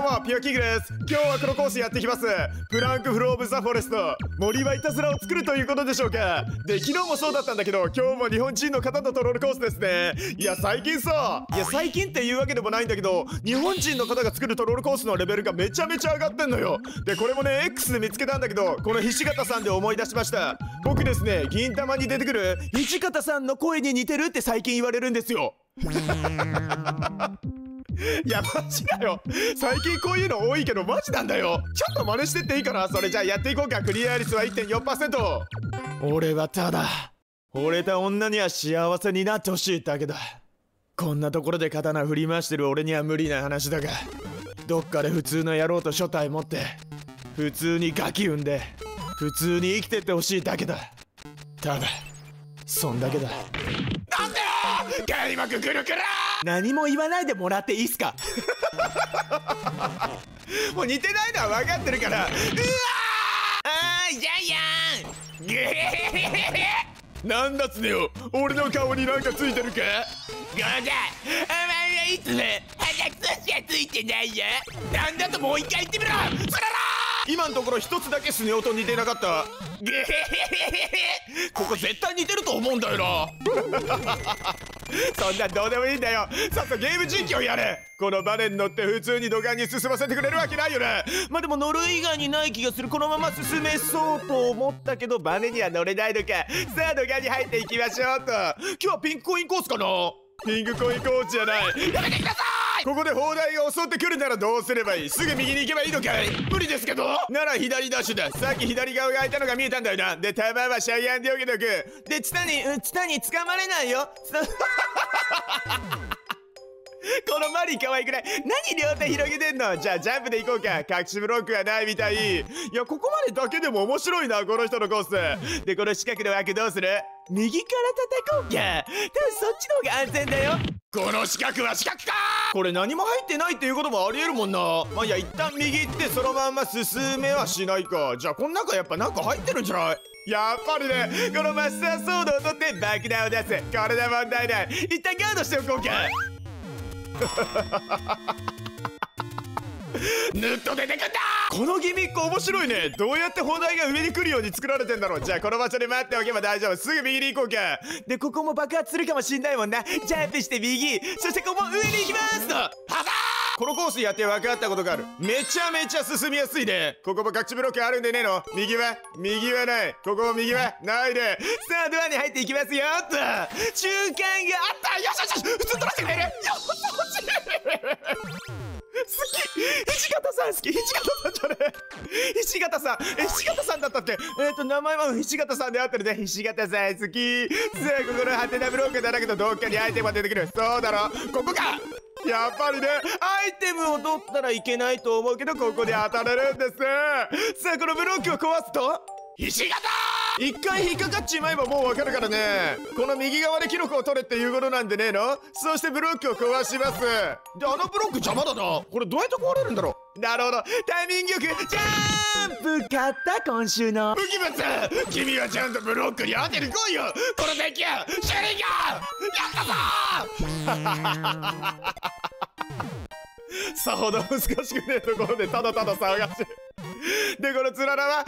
どうもピオキングです。今日はこのコースやってきます。プランクフローブザフォレスト、森はいたずらを作るということでしょうか。で、昨日もそうだったんだけど、今日も日本人の方とトロールコースですね。いや最近っていうわけでもないんだけど、日本人の方が作るトロールコースのレベルがめちゃめちゃ上がってんのよ。でこれもね X で見つけたんだけど、この菱形さんで思い出しました。僕ですね、銀玉に出てくる菱形さんの声に似てるって最近言われるんですよ。いやマジだよ、最近こういうの多いけどマジなんだよ。ちょっと真似してっていいかな。それじゃあやっていこうか。クリア率は 1.4%。 俺はただ惚れた女には幸せになってほしいだけだ。こんなところで刀振り回してる俺には無理な話だが、どっかで普通の野郎と所帯持って普通にガキ産んで普通に生きてってほしいだけだ。ただそんだけだ。なんでよ開幕くるくる何も言わないでもらっていいっすか。もう似てないのは分かってるから。うわーあージャイアンなんだつねよ、俺の顔になんかついてるか。ごめんな、お前はいつも鼻くそしかついてないよ。なんだともう一回言ってみろ。そららー、今のところ一つだけスネ夫と似てなかった。ここ絶対似てると思うんだよな。そんなんどうでもいいんだよ。さっさとゲーム実況やれ。このバネに乗って普通に土管に進ませてくれるわけないよね。まあでも乗る以外にない気がする。このまま進めそうと思ったけどバネには乗れないのか。さあ土管に入っていきましょうと。今日はピンクコインコースかな。ピンクコインコースじゃない。やめてください。ここで砲台が襲ってくるならどうすればいい。すぐ右に行けばいいのかい。無理ですけど。なら左ダッシュだ。さっき左側が開いたのが見えたんだよな。で弾はシャイアンで避けとく。でツタに掴まれないよ。このマリー可愛くない？何両手広げてんの。じゃあジャンプで行こうか。隠しブロックはないみたい。いやここまでだけでも面白いな、この人のコースで。この四角の枠どうする。右から叩こうか。多分そっちの方が安全だよ。この四角は四角か。これ何も入ってないっていうこともありえるもんな。まあいや一旦右行ってそのまんま進めはしないか。じゃあこの中やっぱなんか入ってるんじゃない。やっぱりね、このマスターソードを取って爆弾を出す。これで問題ない。一旦ガードしておこうか。ぬっと出てくんだ。このギミック面白いね。どうやって砲台が上に来るように作られてんだろう。じゃあこの場所で待っておけば大丈夫。すぐ右に行こうか。でここも爆発するかもしんないもんな。ジャンプして右、そしてここも上に行きますと。はだこのコースやって分かったことがある。めちゃめちゃ進みやすいね。ここも隠しブロックあるんでねえの。右はない。ここも右はないで。さあドアに入っていきますよっと。中間があった。よしよしよし、普通取らせてくれるよ。好き、菱形さん好き。菱形さんじゃねえ、菱形さん、菱形さんだったって。名前は菱形さんであってるね。菱形さん好き。さあここのハテナブロックだらけど、どっかにアイテムが出てくる。そうだろ、ここか。やっぱりね、アイテムを取ったらいけないと思うけど、ここで当たれるんですね。さあこのブロックを壊すと菱形一回引っかかっちまえばもうわかるからね。この右側でキノコを取れっていうことなんでねえの。そしてブロックを壊します。であのブロック邪魔だな。これどうやって壊れるんだろう。なるほど、タイミングよくジャンプ。買った今週の武器物。君はちゃんとブロックに当てる来いよ。この敵やシュリガンやったぞ。さほど難しくねえところでただただ騒がしい。でこのつららは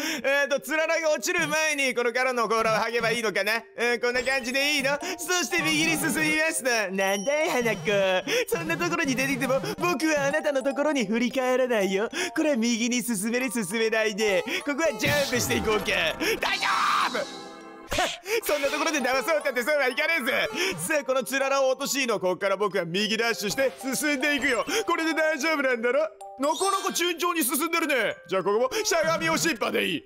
つららが落ちる前にこのからの甲羅を剥げばいいのかな。こんな感じでいいの。そして右に進みますと。なんだい花子、そんなところに出てきても僕はあなたのところに振り返らないよ。これは右に進める進めないで、ここはジャンプしていこうか。大丈夫。そんなところで騙そうったってそうはいかねえぜ。さあこのつららを落としいの。ここから僕は右ダッシュして進んでいくよ。これで大丈夫なんだろ。なかなか順調に進んでるね。じゃあここもしゃがみおしっぱでいい。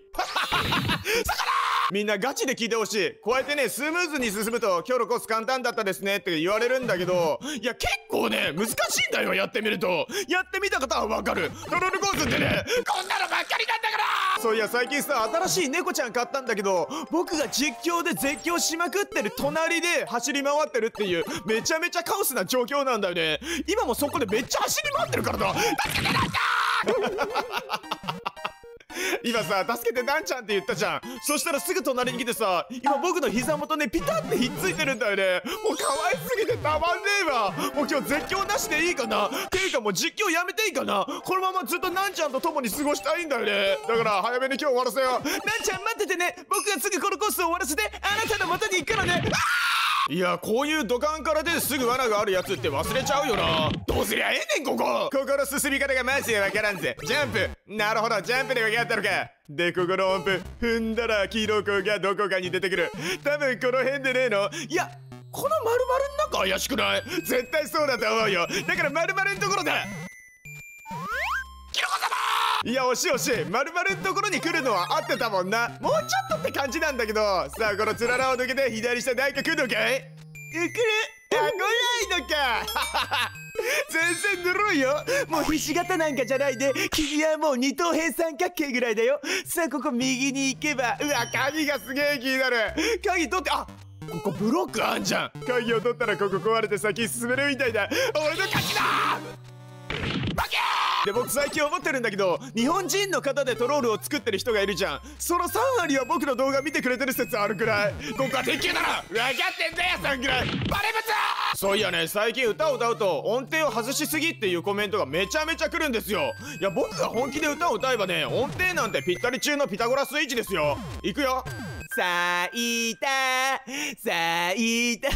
みんなガチで聞いてほしい。こうやってね、スムーズに進むと今日のコース簡単だったですねって言われるんだけど、いや結構ね難しいんだよ。やってみると。やってみた方はわかる。トロールコースってねこんなのばっかりなんだから。そういや最近さ、新しい猫ちゃん買ったんだけど、僕が実況で絶叫しまくってる隣で走り回ってるっていうめちゃめちゃカオスな状況なんだよね。今もそこでめっちゃ走り回ってるからな。助けてなんだ。今さ、助けてなんちゃんって言ったじゃん。そしたらすぐ隣に来てさ、今僕の膝元ね、ピタってひっついてるんだよね。もう可愛すぎてたまんねえわ。もう今日絶叫なしでいいかな。ていうかもう実況やめていいかな。このままずっとなんちゃんと共に過ごしたいんだよね。だから早めに今日終わらせよう。なんちゃん待っててね。僕がすぐこのコースを終わらせて、あなたの元に行くからね。いや、こういう土管からですぐ罠があるやつって忘れちゃうよな。どうすりゃええねん、ここ。ここの進み方がマジでわからんぜ。ジャンプ。なるほど、ジャンプで分かったのか。で、ここの音符踏んだらキノコがどこかに出てくる。多分この辺でねえの。いや、この丸々の中怪しくない？絶対そうだと思うよ。だから丸々のところだ。いや、惜しい惜しい。丸々のところに来るのは合ってたもんな。もうちょっとって感じなんだけど。さあ、このつららを抜けて左下何か来るのかい？来る？あ、来ないのか。全然ぬるいよ。もうひし形なんかじゃないで、君はもう二等辺三角形ぐらいだよ。さあ、ここ右に行けば、うわ、鍵がすげえ気になる。鍵取って、あ、ここブロックあんじゃん。鍵を取ったらここ壊れて先進めるみたいだ。俺の勝ちだ。で、僕最近思ってるんだけど、日本人の方でトロールを作ってる人がいるじゃん。その3割は僕の動画見てくれてる説あるくらい。ここは鉄球だろ。分かってんだよ、そんくらい。バレブツ。そういやね、最近歌を歌うと音程を外しすぎっていうコメントがめちゃめちゃ来るんですよ。いや、僕が本気で歌を歌えばね、音程なんてぴったり中のピタゴラスイッチですよ。いくよ。咲いた咲いた。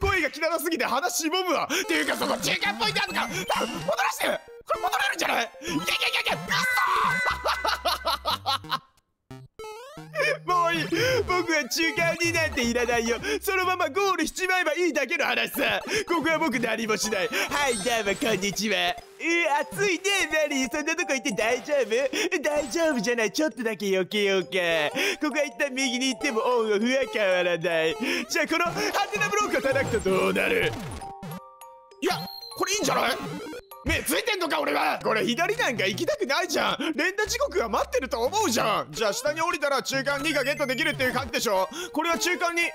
声が汚すぎて鼻しぼむわ。っていうか、そこ中間ポイントあるのか。戻らしてる。これ戻れるんじゃない？いけいけいけ。もういい。僕は中間になんていらないよ。そのままゴールしちまえばいいだけの話さ。ここは僕何もしない。はい、どうもこんにちは。暑いねマリー。そんなとこ行って大丈夫？大丈夫じゃない。ちょっとだけ避けようか。ここは一旦右に行ってもオンオフは変わらない。じゃあこのハテナブロックを叩くとどうなる？いや、これいいんじゃない？目ついてんのか俺は。これ左なんか行きたくないじゃん。連打時刻が待ってると思うじゃん。じゃあ下に降りたら中間2がゲットできるっていう感じでしょ。これは中間に、あ、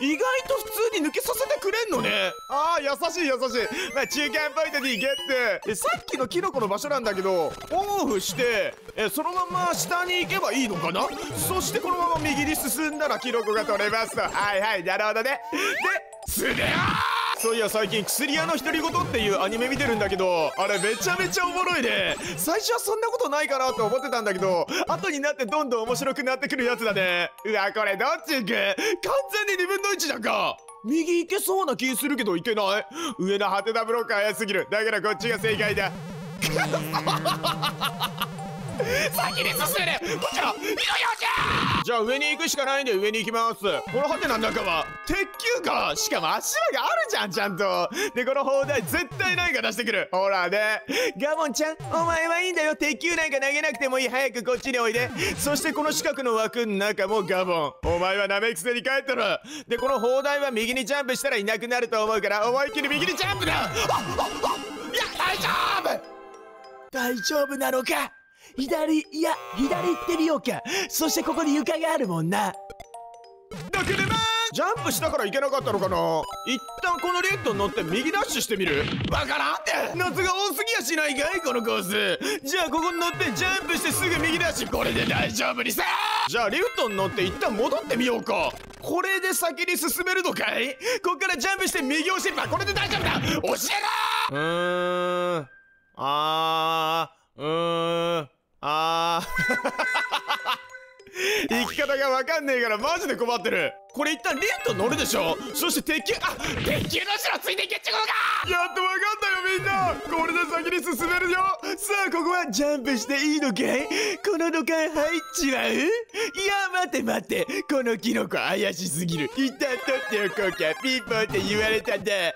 意外と普通に抜けさせてくれんのね。ああ、優しい優しい。まあ、中間ポイントにゲット。さっきのキノコの場所なんだけど、オンオフしてそのまま下に行けばいいのかな。そしてこのまま右に進んだらキノコが取れますと。はいはい、なるほどね。ですねー。そういや、最近薬屋の独り言っていうアニメ見てるんだけど、あれめちゃめちゃおもろいね。最初はそんなことないかなと思ってたんだけど、後になってどんどん面白くなってくるやつだね。うわ、これどっち行く？完全に2分の1じゃんか。右行けそうな気するけど行けない。上のハテナブロック早すぎる。だからこっちが正解だ。先に進む。こっちの色よじゃん。じゃあ上に行くしかないんで上に行きます。このハテナの中は鉄球か。しかも足場があるじゃん、ちゃんと。で、この砲台絶対何か出してくる。ほらね、ガモンちゃん、お前はいいんだよ。鉄球なんか投げなくてもいい。早くこっちにおいで。そしてこの四角の枠の中もガモン、お前はなめくせに帰ってろ。で、この砲台は右にジャンプしたらいなくなると思うから、思いっきり右にジャンプだ。あっあっあっ、いや、大丈夫なのか。左、いや、左行ってみようか。そしてここに床があるもんな。だけでな、ジャンプしたから行けなかったのかな。一旦このレッドに乗って右ダッシュしてみる。わからんって。夏が多すぎやしないかい、このコース。じゃあここに乗ってジャンプしてすぐ右ダッシュ。これで大丈夫にさ。じゃあリフトに乗って一旦戻ってみようか。これで先に進めるのかい。こっからジャンプして右押し、まあ、これで大丈夫だ。教えろ。生き方がわかんねえからマジで困ってる。これ一旦リフト乗るでしょ。そして鉄球、あ、鉄球の後ろついていけっちゅうことか。やっとわかったよみんな。これで先に進めるよ。さあ、ここはジャンプしていいのかい。この土管入っちまう。いや、待って、このキノコ怪しすぎる。一旦取っておこうか。ピンポンって言われたんだ。え、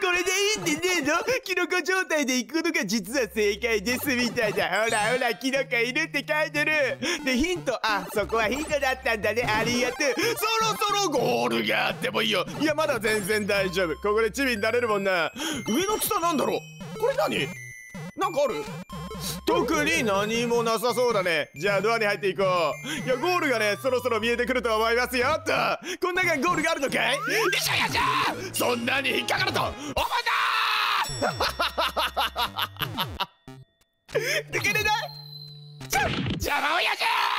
これでいいんでねえの。キノコ状態で行くのが実は正解ですみたいだ。ほらキノコいるって書いてる。で、ヒント、あ、そこはヒントだったんだね。ありがとう。そろゴールがあってもいいよ。いや、まだ全然大丈夫。ここでチビになれるもんな。上の草なんだろう。これ何？なんかある？特に何もなさそうだね。じゃあドアに入っていこう。いや、ゴールがね、そろそろ見えてくると思いますよ。っと、こんな中にゴールがあるのかい。よいしょよいしょ。そんなに引っかかると思うな。抜けれない邪魔親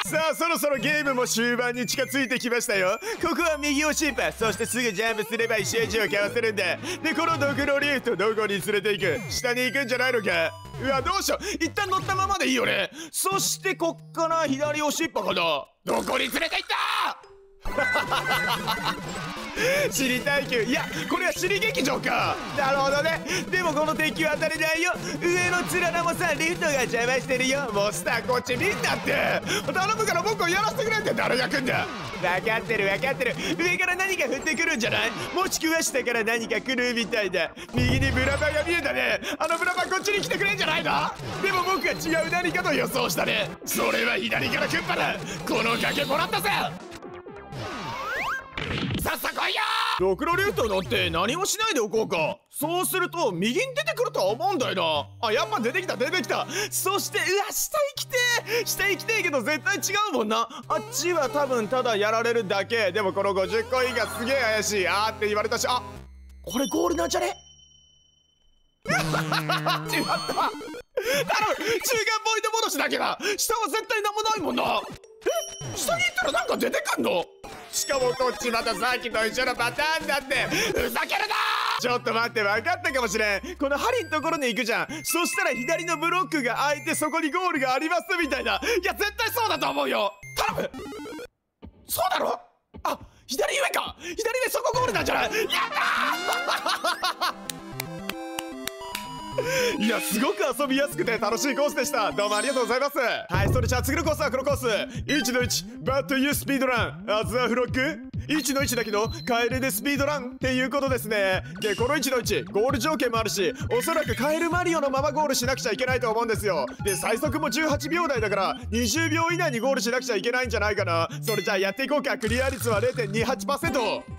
父。さあそろそろゲームも終盤に近づいてきましたよ。ここは右押しパス、そしてすぐジャンプすれば石をかわせるんだ。でこのドクロリーフとどこに連れて行く、下に行くんじゃないのか。うわどうしよう、一旦乗ったままでいいよね。そしてこっから左押しっぱかな。どこに連れて行ったシリ耐久、いやこれはシリ劇場か。なるほどね。でもこの敵は当たれないよ。上のつららもさリフトが邪魔してるよ。もうスターこっち見んなって頼むから僕をやらせてくれって誰が来んだ。分かってる分かってる、上から何か降ってくるんじゃない、もしくは下から何か来るみたいだ。右にブラバンが見えたね。あのブラバンこっちに来てくれんじゃないの。でも僕は違う何かと予想したね。それは左からクッパだ。この崖もらったぜ。さっさ来いよ。ドクロリュートだって何もしないでおこうか。そうすると右に出てくるとは思うんだよな。あやっぱ出てきた出てきた。そしてうわ下行きてー、下行きてーけど絶対違うもんな。あっちは多分ただやられるだけ。でもこの50コインがすげえ怪しい。あーって言われたし、あこれゴールなんじゃね。うわっ違った。頼む中間ポイント戻しだけだ。下は絶対何もないもんな。え下に行ったらなんか出てくんの。しかもこっちまたさっきと一緒のパターンだって。ふざけるな。ちょっと待って、分かったかもしれん。この針のところに行くじゃん。そしたら左のブロックが開いてそこにゴールがありますみたいな。いや絶対そうだと思うよ。頼むそうだろ。あ左上か、左上そこゴールなんじゃない。やったーいやすごく遊びやすくて楽しいコースでした。どうもありがとうございます。はいそれじゃあ次のコースはこのコース 1-1 バッドユースピードランアズアフロック 1-1 だけどカエルでスピードランっていうことですね。でこの 1-1 ゴール条件もあるし、おそらくカエルマリオのままゴールしなくちゃいけないと思うんですよ。で最速も18秒台だから20秒以内にゴールしなくちゃいけないんじゃないかな。それじゃあやっていこうか。クリア率は 0.28%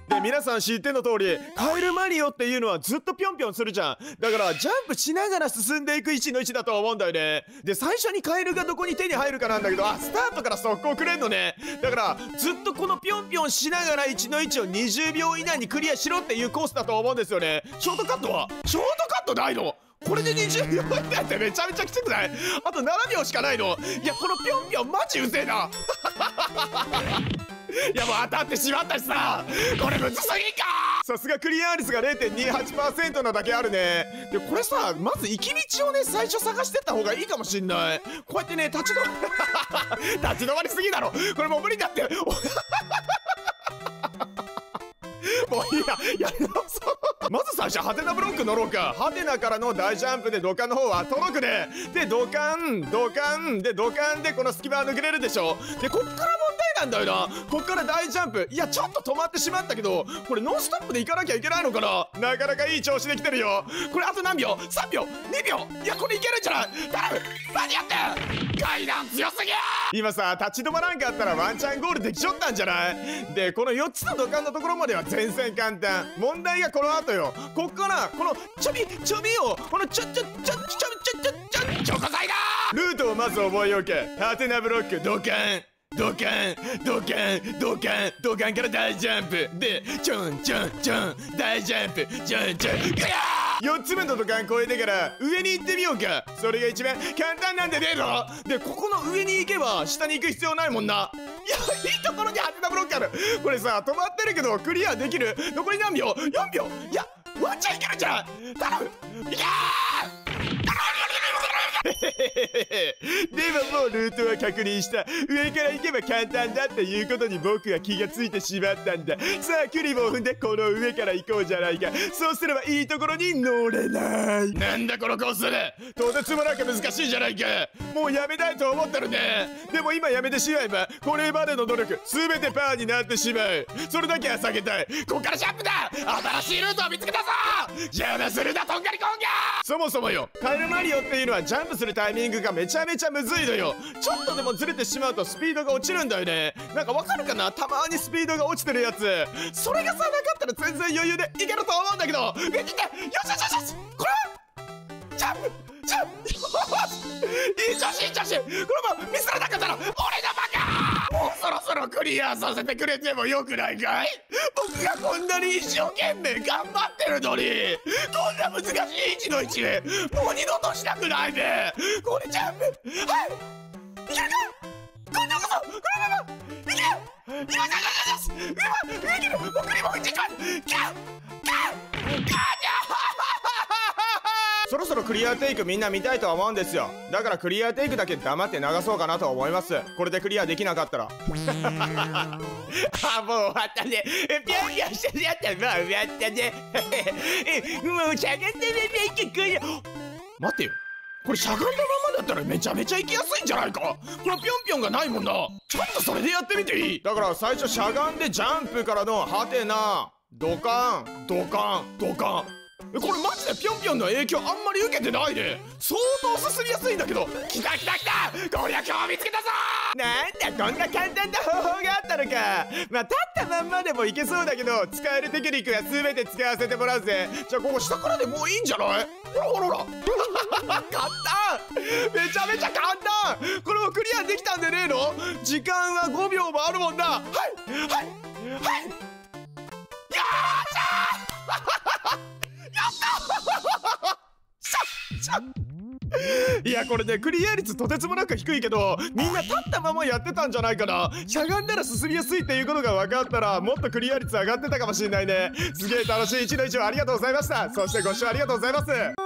で皆さん知っての通りカエルマリオっていうのはずっとぴょんぴょんするじゃん。だからジャンプしながら進んでいく 1-1 だと思うんだよね。で最初にカエルがどこに手に入るかなんだけど、あスタートから速攻くれんのね。だからずっとこのぴょんぴょんしながら 1-1 を20秒以内にクリアしろっていうコースだと思うんですよね。ショートカットはショートカットないの。これで20秒以内ってめちゃめちゃきつくない。あと7秒しかないの。いやこのぴょんぴょんマジうぜえないやもう当たってしまったしさ、これむずすぎんか。さすがクリア率が 0.28% なだけあるね。でこれさまず行き道をね最初探してった方がいいかもしんない。こうやってね立ち止まり立ち止まりすぎだろこれもう無理だってもういいや、やり直そうまず最初ハテナブロック乗ろうか。ハテナからの大ジャンプで土管の方は届くね。で土管土管で土管でこの隙間は抜けれるでしょ。でこっから問題なんだよな。こっから大ジャンプ、いやちょっと止まってしまったけどこれノンストップで行かなきゃいけないのかな。なかなかいい調子できてるよ。これあと何秒 ?3 秒 ?2 秒、いやこれいけるんじゃない。頼む何やってん、階段強すぎ。今さ立ち止まらんかったらワンチャンゴールできちょったんじゃない。でこの4つの土管のところまでは全然簡単。問題がこの後よ。こっからこのちょびちょびをこのちょちょちょちょちょちょちょちょこさいだー。ルートをまず覚えようか。ハテナブロックドカンドカンドカンドカンドカンから大ジャンプでちょんちょんちょん大ジャンプちょんちょんくやー。4つ目の土管越えてから上に行ってみようか。それが一番簡単なんでねえぞ。でここの上に行けば下に行く必要ないもんな。いやいいところにハテナブロックある。これさ止まってるけどクリアできる。残り何秒 ?4 秒、いやワンチャンいけるんじゃん。頼むいけーでももうルートは確認した。上から行けば簡単だっていうことに僕は気がついてしまったんだ。さあクリボーを踏んでこの上から行こうじゃないか。そうすればいいところに乗れない。なんだこのコースとてつもなく難しいじゃないか。もうやめたいと思ってるね。でも今やめてしまえばこれまでの努力全てパーになってしまう。それだけは避けたい。こっからジャンプだ。新しいルートを見つけたぞ。邪魔するなとんがりこんが。そもそもよカエルマリオっていうのはジャンプするタイミングがめちゃめちゃむずいのよ。ちょっとでもずれてしまうとスピードが落ちるんだよね。なんかわかるかな、たまにスピードが落ちてるやつ。それがさなかったら全然余裕でいけると思うんだけど。見てよしよしよし、これジャンプジャンプいい調子いい調子。これもミスらなかったら俺のバカ。そろそろクリアさせてくれてもよくないかい？僕がこんなに一生懸命頑張ってるのに、こんな難しい位置の位置もう二度としたくないで、これちゃんはいいけるか？今度こそこのままいけよ！今じゃないです！今いける！僕にも一時間！そろそろクリアテイクみんな見たいとは思うんですよ。だからクリアテイクだけ黙って流そうかなと思います。これでクリアできなかったらあ、もう終わったね。ぴょんぴょんしてやったらもう終わったねもうしゃがんだまま行く。待ってよ、これしゃがんだままだったらめちゃめちゃ行きやすいんじゃないか。これぴょんぴょんがないもんな。ちょっとそれでやってみていい？だから最初しゃがんでジャンプからのハテナドカンドカンドカン。これマジでぴょんぴょんの影響あんまり受けてないで、相当進みやすいんだけど。きたきたきた、こりゃ今日見つけたぞ。なんだこんな簡単な方法があったのか。まあ立ったまんまでもいけそうだけど、使えるテクニックは全て使わせてもらうぜ。じゃあここ下からでもういいんじゃない？ほらほらほら簡単、めちゃめちゃ簡単。これもクリアできたんでねえの？時間は5秒もあるもんな。はいはいはい、よーしーいやこれね、クリア率とてつもなく低いけど、みんな立ったままやってたんじゃないかな。しゃがんだら進みやすいっていうことが分かったら、もっとクリア率上がってたかもしれないね。すげえ楽しい1の1をありがとうございました。そしてご視聴ありがとうございます。